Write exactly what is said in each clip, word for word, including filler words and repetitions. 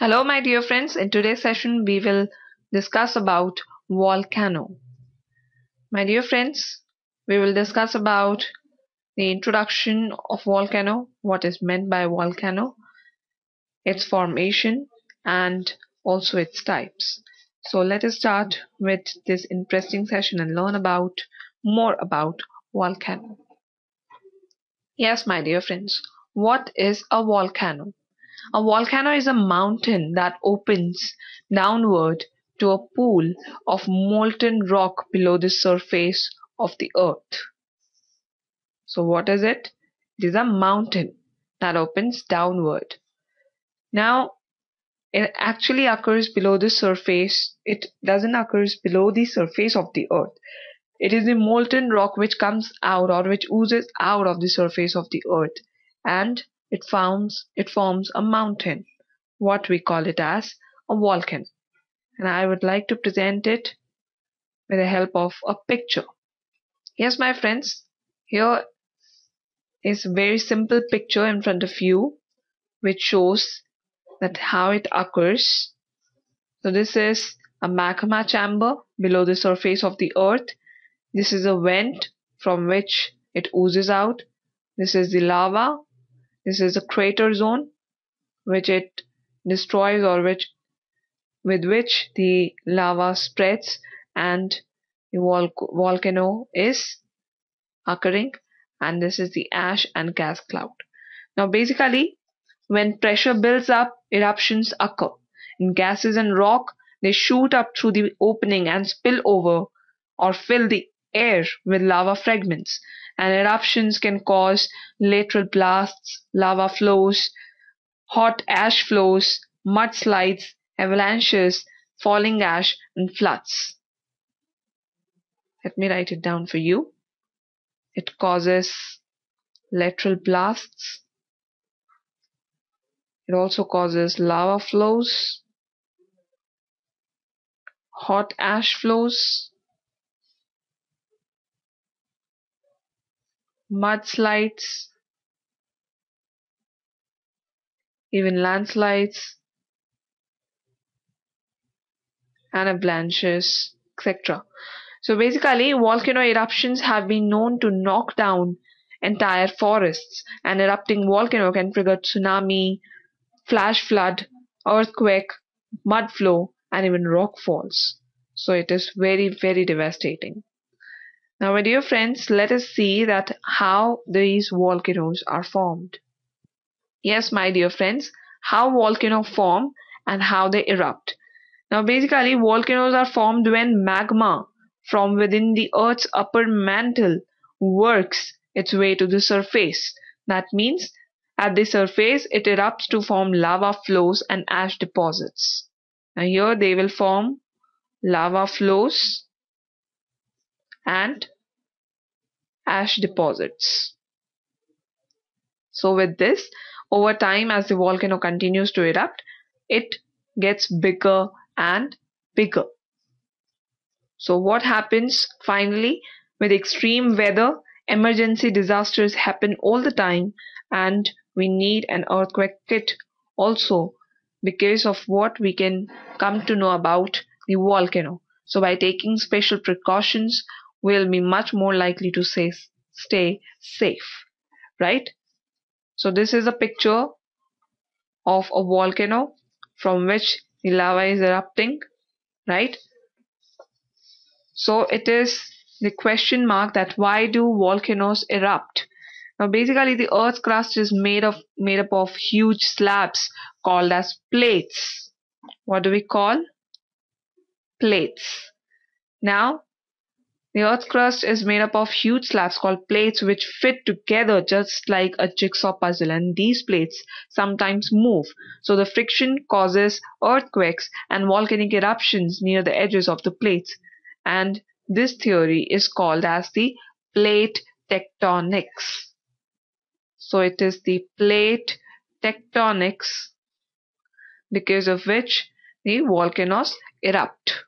Hello my dear friends, in today's session we will discuss about volcano. My dear friends, we will discuss about the introduction of volcano, what is meant by volcano, its formation and also its types. So let us start with this interesting session and learn about more about volcano. Yes my dear friends, what is a volcano? A volcano is a mountain that opens downward to a pool of molten rock below the surface of the earth. So what is it? It is a mountain that opens downward. Now it actually occurs below the surface. It doesn't occur below the surface of the earth. It is the molten rock which comes out or which oozes out of the surface of the earth, and It forms, it forms a mountain. What we call it as a volcano. And I would like to present it with the help of a picture. Yes, my friends, here is a very simple picture in front of you, which shows that how it occurs. So this is a magma chamber below the surface of the earth. This is a vent from which it oozes out. This is the lava. This is a crater zone which it destroys or which with which the lava spreads and the vol volcano is occurring, and this is the ash and gas cloud. Now basically when pressure builds up, eruptions occur. In gases and rock, they shoot up through the opening and spill over or fill the air with lava fragments, and eruptions can cause lateral blasts, lava flows, hot ash flows, mudslides, avalanches, falling ash, and floods. Let me write it down for you. It causes lateral blasts. It also causes lava flows, hot ash flows, mudslides, even landslides, and avalanches, et cetera. So basically, volcano eruptions have been known to knock down entire forests. An erupting volcano can trigger tsunami, flash flood, earthquake, mud flow, and even rock falls. So it is very, very devastating. Now, my dear friends, let us see that how these volcanoes are formed. Yes, my dear friends, how volcanoes form and how they erupt. Now, basically, volcanoes are formed when magma from within the Earth's upper mantle works its way to the surface. That means, at the surface, it erupts to form lava flows and ash deposits. Now, here they will form lava flows and ash deposits. So with this, over time, as the volcano continues to erupt, it gets bigger and bigger. So what happens finally? With extreme weather, emergency disasters happen all the time, and we need an earthquake kit also, because of what we can come to know about the volcano. So by taking special precautions, we'll be much more likely to say, stay safe, right? So this is a picture of a volcano from which the lava is erupting, right? So it is the question mark that why do volcanoes erupt? Now basically the Earth's crust is made of made up of huge slabs called as plates. What do we call? Plates. Now the Earth's crust is made up of huge slabs called plates which fit together just like a jigsaw puzzle, and these plates sometimes move. So the friction causes earthquakes and volcanic eruptions near the edges of the plates, and this theory is called as the plate tectonics. So it is the plate tectonics because of which the volcanoes erupt.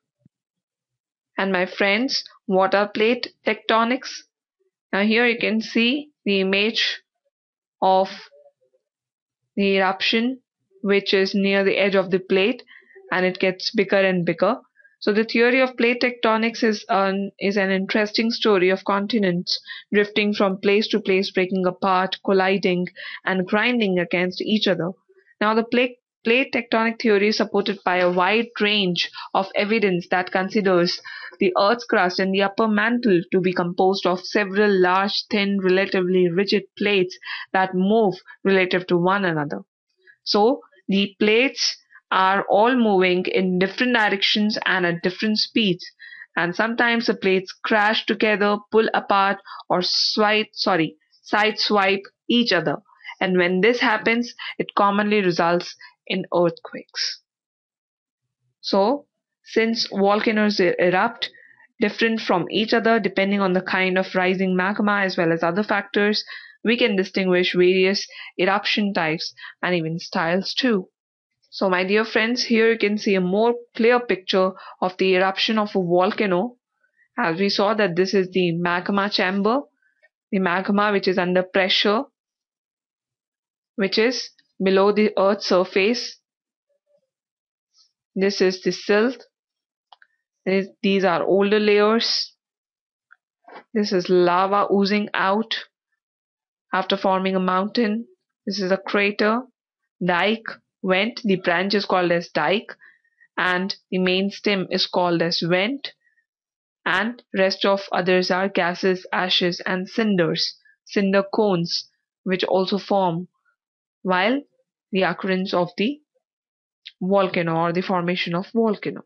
And my friends, what are plate tectonics? Now here you can see the image of the eruption which is near the edge of the plate, and it gets bigger and bigger. So the theory of plate tectonics is an, is an interesting story of continents drifting from place to place, breaking apart, colliding, and grinding against each other. Now, the plate, plate tectonic theory is supported by a wide range of evidence that considers the Earth's crust and the upper mantle to be composed of several large, thin, relatively rigid plates that move relative to one another. So the plates are all moving in different directions and at different speeds, and sometimes the plates crash together, pull apart, or swipe, sorry, sideswipe each other. And when this happens, it commonly results in earthquakes. So, since volcanoes erupt different from each other depending on the kind of rising magma as well as other factors, we can distinguish various eruption types and even styles too. So, my dear friends, here you can see a more clear picture of the eruption of a volcano. As we saw that this is the magma chamber, the magma which is under pressure, which is below the Earth's surface. This is the silt. These are older layers. This is lava oozing out after forming a mountain. This is a crater, dike, vent. The branch is called as dike, and the main stem is called as vent, and rest of others are gases, ashes, and cinders, cinder cones, which also form while the occurrence of the volcano or the formation of volcano.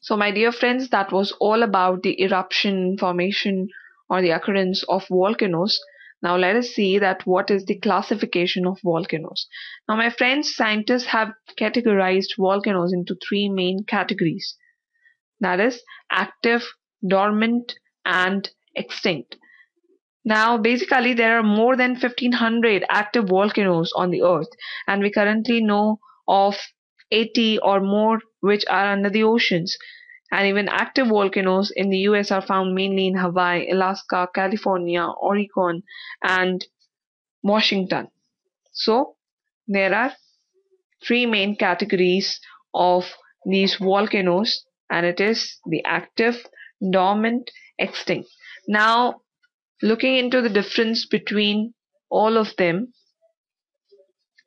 So, my dear friends, that was all about the eruption, formation, or the occurrence of volcanoes. Now let us see that what is the classification of volcanoes. Now, my friends, scientists have categorized volcanoes into three main categories, that is active, dormant, and extinct. Now, basically there are more than fifteen hundred active volcanoes on the Earth, and we currently know of eighty or more which are under the oceans. And even active volcanoes in the U S are found mainly in Hawaii, Alaska, California, Oregon, and Washington. So, there are three main categories of these volcanoes, and it is the active, dormant, extinct. Now, looking into the difference between all of them,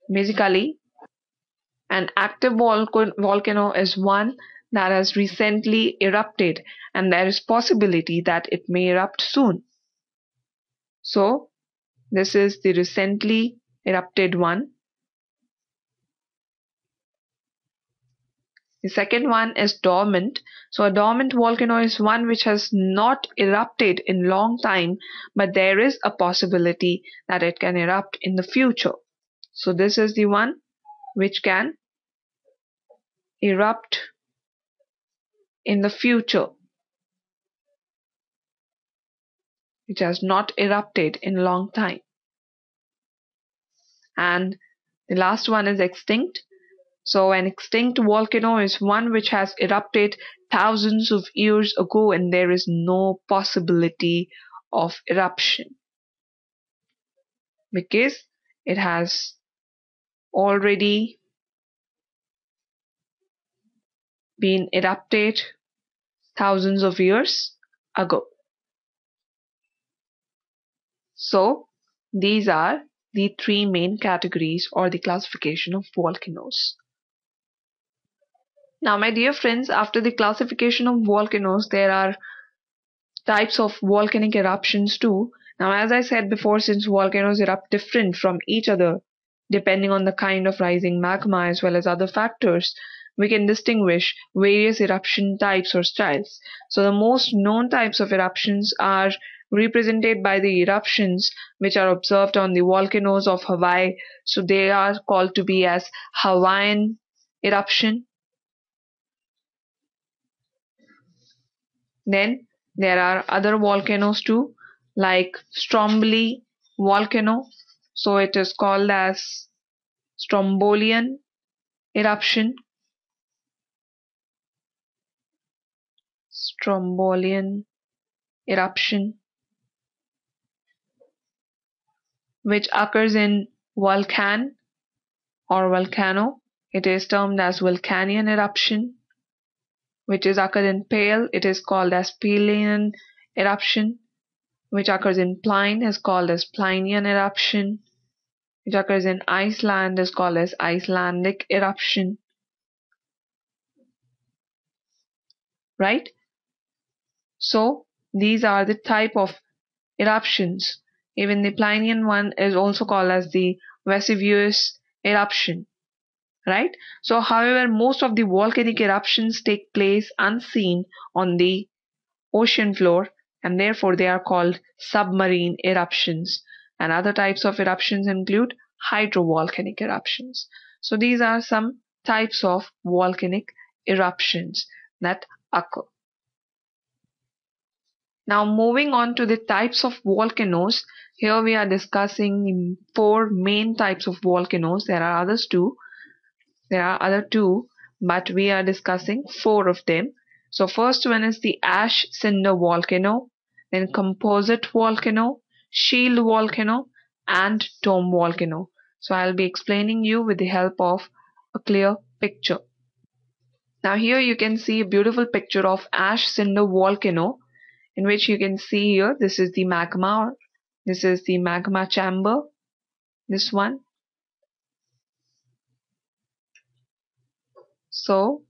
basically, an active volcano is one that has recently erupted, and there is possibility that it may erupt soon. So, this is the recently erupted one. The second one is dormant. So, a dormant volcano is one which has not erupted in long time, but there is a possibility that it can erupt in the future. So, this is the one which can erupt in the future, which has not erupted in a long time. And the last one is extinct. So an extinct volcano is one which has erupted thousands of years ago, and there is no possibility of eruption because it has already been erupted thousands of years ago. So, these are the three main categories or the classification of volcanoes. Now, my dear friends, after the classification of volcanoes, there are types of volcanic eruptions too. Now, as I said before, since volcanoes erupt different from each other depending on the kind of rising magma as well as other factors, we can distinguish various eruption types or styles. So the most known types of eruptions are represented by the eruptions which are observed on the volcanoes of Hawaii. So they are called to be as Hawaiian eruption. Then there are other volcanoes too, like Stromboli volcano. So it is called as Strombolian eruption. Strombolian eruption, which occurs in Vulcan or volcano. It is termed as Vulcanian eruption, which is occurred in Pale. It is called as Pelian eruption, which occurs in Pline is called as Plinian eruption, which occurs in Iceland is called as Icelandic eruption. Right? So these are the type of eruptions. Even the Plinian one is also called as the Vesuvius eruption. Right? So however, most of the volcanic eruptions take place unseen on the ocean floor, and therefore they are called submarine eruptions. And other types of eruptions include hydrovolcanic eruptions. So these are some types of volcanic eruptions that occur. Now moving on to the types of volcanoes. Here we are discussing four main types of volcanoes. There are others too. There are other two, but we are discussing four of them. So first one is the ash cinder volcano, then composite volcano, shield volcano, and dome volcano. So I'll be explaining you with the help of a clear picture. Now here you can see a beautiful picture of ash cinder volcano, in which you can see here this is the magma, or this is the magma chamber, this one. So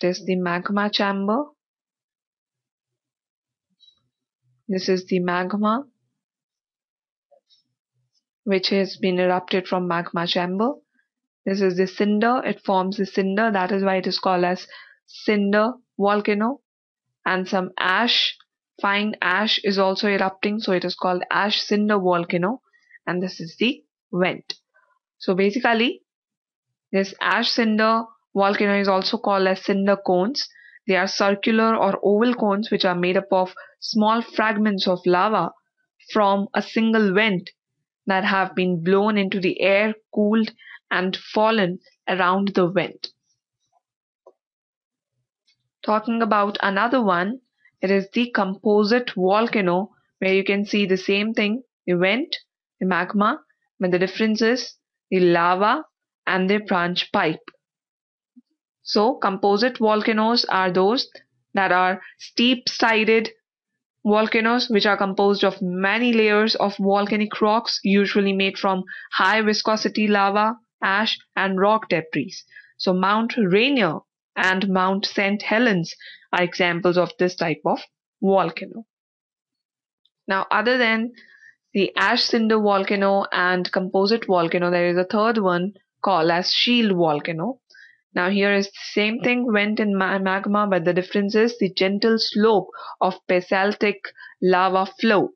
this is the magma chamber, this is the magma which has been erupted from magma chamber, this is the cinder, it forms the cinder, that is why it is called as cinder volcano, and some ash, fine ash is also erupting, so it is called ash cinder volcano, and this is the vent. So basically this ash cinder volcano is also called as cinder cones. They are circular or oval cones which are made up of small fragments of lava from a single vent that have been blown into the air, cooled, and fallen around the vent. Talking about another one, it is the composite volcano, where you can see the same thing, the vent, the magma, but the difference is the lava and the branch pipe. So composite volcanoes are those that are steep-sided volcanoes which are composed of many layers of volcanic rocks, usually made from high viscosity lava, ash, and rock debris. So Mount Rainier and Mount Saint Helens are examples of this type of volcano. Now other than the ash cinder volcano and composite volcano, there is a third one called as shield volcano. Now here is the same thing, vent and magma, but the difference is the gentle slope of basaltic lava flow.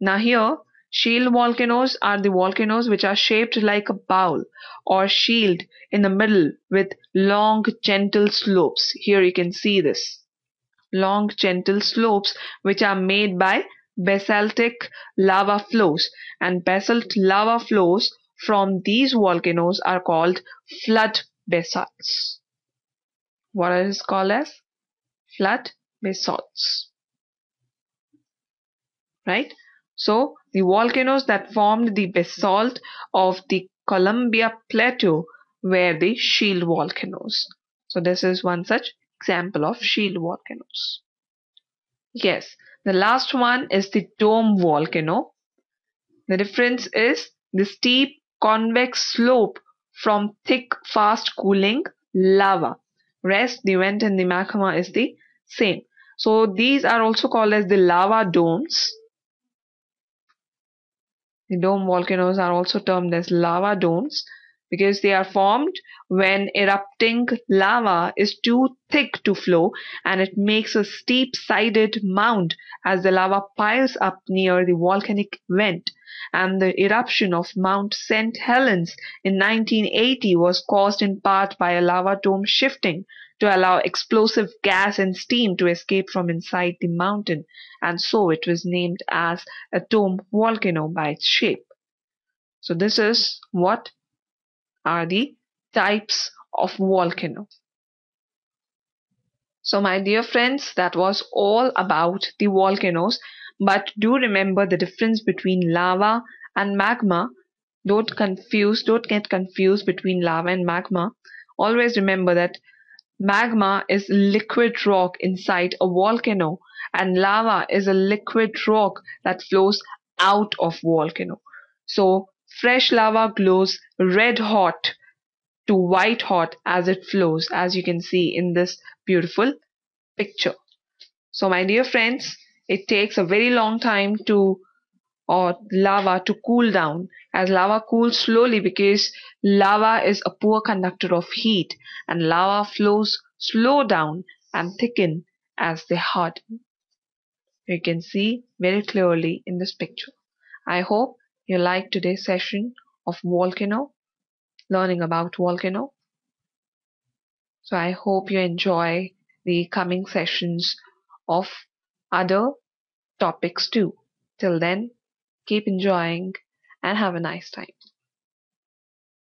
Now here, shield volcanoes are the volcanoes which are shaped like a bowl or shield in the middle with long gentle slopes. Here you can see this. Long gentle slopes which are made by basaltic lava flows, and basalt lava flows from these volcanoes are called flood basalts. What is called as flood basalts. Right? So the volcanoes that formed the basalt of the Columbia Plateau were the shield volcanoes. So this is one such example of shield volcanoes. Yes, the last one is the dome volcano. The difference is the steep convex slope from thick, fast cooling lava. Rest, the vent and the magma is the same. So these are also called as the lava domes. The dome volcanoes are also termed as lava domes because they are formed when erupting lava is too thick to flow, and it makes a steep-sided mound as the lava piles up near the volcanic vent. And the eruption of Mount Saint Helens in nineteen eighty was caused in part by a lava dome shifting to allow explosive gas and steam to escape from inside the mountain, and so it was named as a dome volcano by its shape. So this is what are the types of volcano. So my dear friends, that was all about the volcanoes, but do remember the difference between lava and magma Don't confuse, don't get confused between lava and magma. Always remember that magma is liquid rock inside a volcano, and lava is a liquid rock that flows out of volcano. So fresh lava glows red hot to white hot as it flows, as you can see in this beautiful picture. So my dear friends, it takes a very long time to or lava to cool down, as lava cools slowly because lava is a poor conductor of heat, and lava flows slow down and thicken as they harden. You can see very clearly in this picture. I hope you liked today's session of volcano, learning about volcano. So I hope you enjoy the coming sessions of other topics too. Till then, keep enjoying and have a nice time.